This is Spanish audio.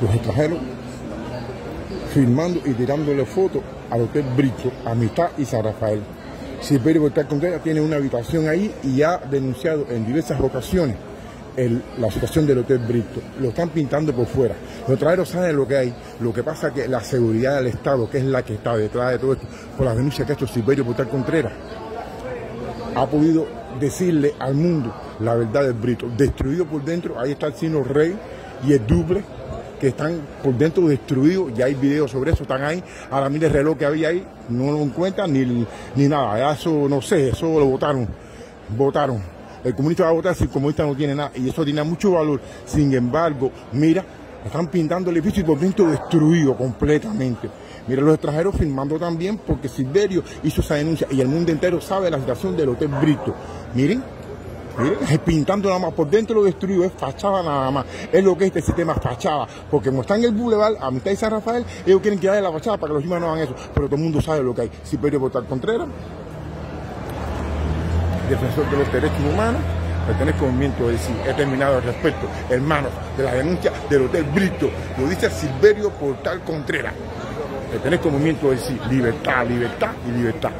Los extranjeros firmando y tirándole fotos al Hotel Brito, Amistad y San Rafael. Silverio Portal Contreras tiene una habitación ahí y ha denunciado en diversas ocasiones la situación del Hotel Brito. Lo están pintando por fuera. Los traeros saben lo que hay. Lo que pasa es que la seguridad del Estado, que es la que está detrás de todo esto, por las denuncias que ha hecho Silverio Portal Contreras, ha podido decirle al mundo la verdad del Brito. Destruido por dentro, ahí está el Sino Rey y el Duple, que están por dentro destruidos, ya hay videos sobre eso, están ahí. Ahora mira el reloj que había ahí, no lo encuentran ni nada, ya eso no sé, eso lo votaron. El comunista va a votar si el comunista no tiene nada, y eso tiene mucho valor. Sin embargo, mira, están pintando el edificio y por dentro destruido completamente. Mira, los extranjeros firmando también, porque Silverio hizo esa denuncia y el mundo entero sabe la situación del Hotel Brito. Miren, pintando nada más, por dentro lo destruido, es fachada nada más, es lo que es este sistema, fachada, porque como está en el Boulevard Amistad y San Rafael, ellos quieren quedar en la fachada para que los humanos no hagan eso, pero todo el mundo sabe lo que hay. Silverio Portal Contreras, defensor de los derechos humanos, pertenezco al movimiento de decir, he terminado al respecto, hermanos, de la denuncia del Hotel Brito, lo dice Silverio Portal Contreras, pertenezco al movimiento de decir, libertad, libertad y libertad.